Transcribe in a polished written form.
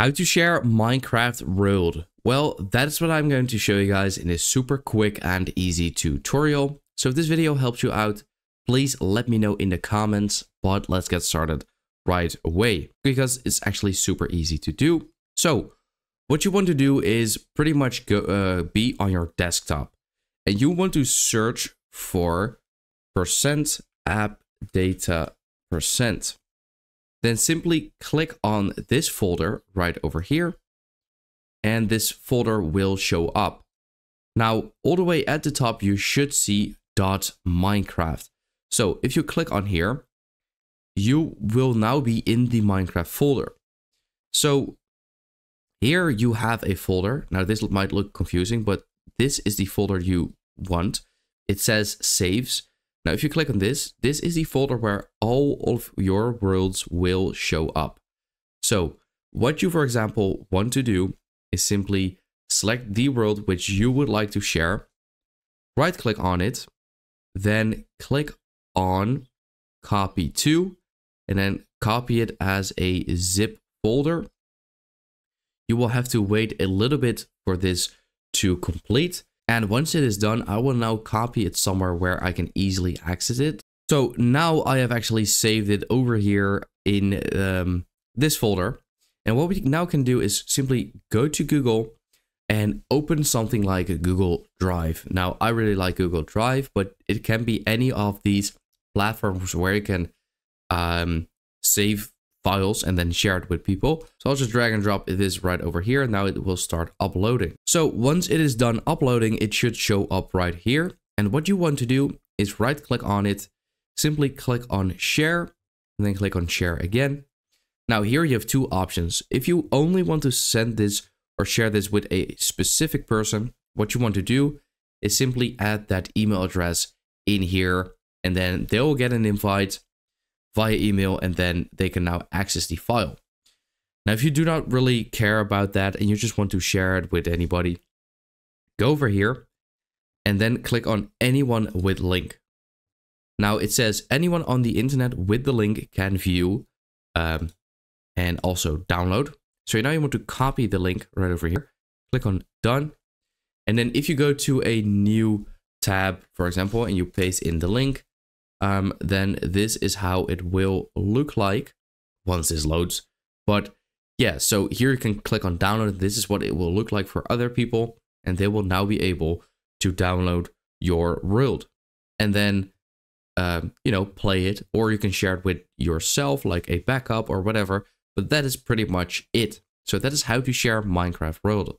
How to share Minecraft world. Well, that's what I'm going to show you guys in this super quick and easy tutorial. So if this video helps you out, please let me know in the comments, but let's get started right away because it's actually super easy to do. So what you want to do is pretty much go, be on your desktop and you want to search for %appdata%. Then simply click on this folder right over here, and this folder will show up. Now, all the way at the top, you should see .minecraft. So if you click on here, you will now be in the Minecraft folder. So here you have a folder. Now, this might look confusing, but this is the folder you want. It says saves. Now, if you click on this, this is the folder where all of your worlds will show up. So what you, for example, want to do is simply select the world which you would like to share, right click on it, then click on copy to, and then copy it as a zip folder. You will have to wait a little bit for this to complete. And once it is done, I will now copy it somewhere where I can easily access it. So now I have actually saved it over here in this folder. And what we now can do is simply go to Google and open something like a Google Drive. Now, I really like Google Drive, but it can be any of these platforms where you can save files and then share it with people. So I'll just drag and drop this right over here. Now it will start uploading. So once it is done uploading, it should show up right here. And what you want to do is right click on it, simply click on share, and then click on share again. Now here you have two options. If you only want to send this or share this with a specific person, what you want to do is simply add that email address in here, and then they will get an invite via email, and then they can now access the file. Now, if you do not really care about that and you just want to share it with anybody, go over here and then click on anyone with link. Now it says anyone on the internet with the link can view and also download. So now you want to copy the link right over here, click on done. And then if you go to a new tab, for example, and you paste in the link, then this is how it will look like once this loads. But yeah, so here you can click on download. This is what it will look like for other people, and they will now be able to download your world and then, you know, play it, or you can share it with yourself like a backup or whatever. But that is pretty much it. So that is how to share Minecraft world.